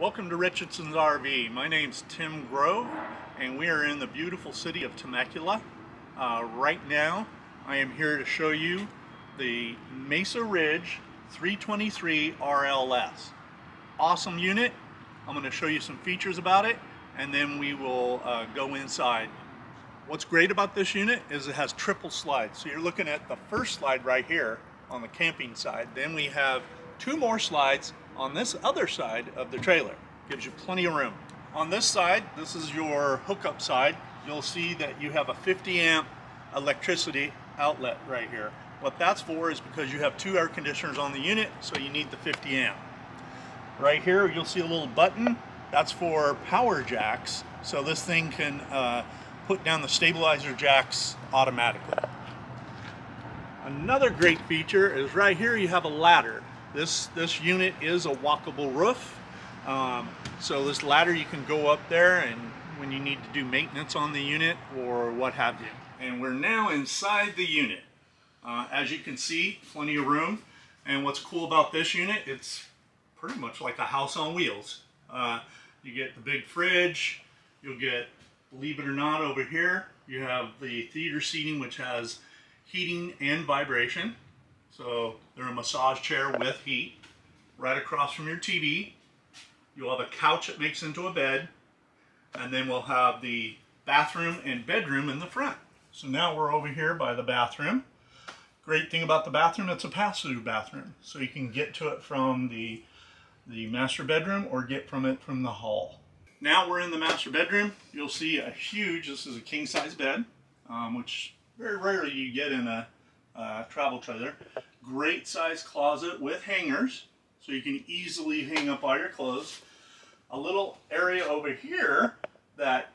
Welcome to Richardson's RV. My name's Tim Grove and we are in the beautiful city of Temecula. Right now I am here to show you the Mesa Ridge 323 RLS. Awesome unit. I'm going to show you some features about it and then we will go inside. What's great about this unit is it has triple slides. So you're looking at the first slide right here on the camping side. Then we have two more slides on this other side of the trailer. Gives you plenty of room. On this side, this is your hookup side, you'll see that you have a 50 amp electricity outlet right here. What that's for is because you have two air conditioners on the unit, so you need the 50 amp. Right here you'll see a little button, that's for power jacks, so this thing can put down the stabilizer jacks automatically. Another great feature is right here you have a ladder. This unit is a walkable roof, so this ladder you can go up there and when you need to do maintenance on the unit or what have you. And we're now inside the unit. As you can see, plenty of room, and what's cool about this unit, it's pretty much like a house on wheels. You get the big fridge, you'll get, believe it or not, over here you have the theater seating which has heating and vibration. So they're a massage chair with heat. Right across from your TV, you'll have a couch that makes into a bed, and then we'll have the bathroom and bedroom in the front. So now we're over here by the bathroom. Great thing about the bathroom, it's a pass-through bathroom. So you can get to it from the master bedroom or get from it from the hall. Now we're in the master bedroom. You'll see a huge, this is a king-size bed, which very rarely you get in a travel trailer. Great size closet with hangers, so you can easily hang up all your clothes. A little area over here that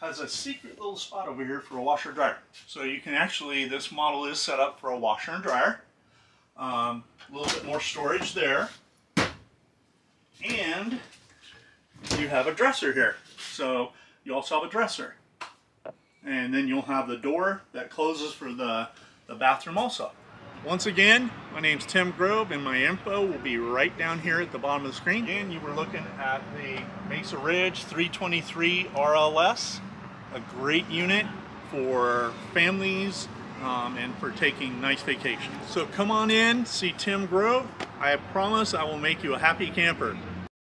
has a secret little spot over here for a washer dryer. So you can actually, this model is set up for a washer and dryer. A little bit more storage there. And you have a dresser here. So you also have a dresser. And then you'll have the door that closes for the bathroom also. Once again, my name's Tim Grove and my info will be right down here at the bottom of the screen. Again, you were looking at the Mesa Ridge 323 RLS, a great unit for families and for taking nice vacations. So come on in, see Tim Grove. I promise I will make you a happy camper.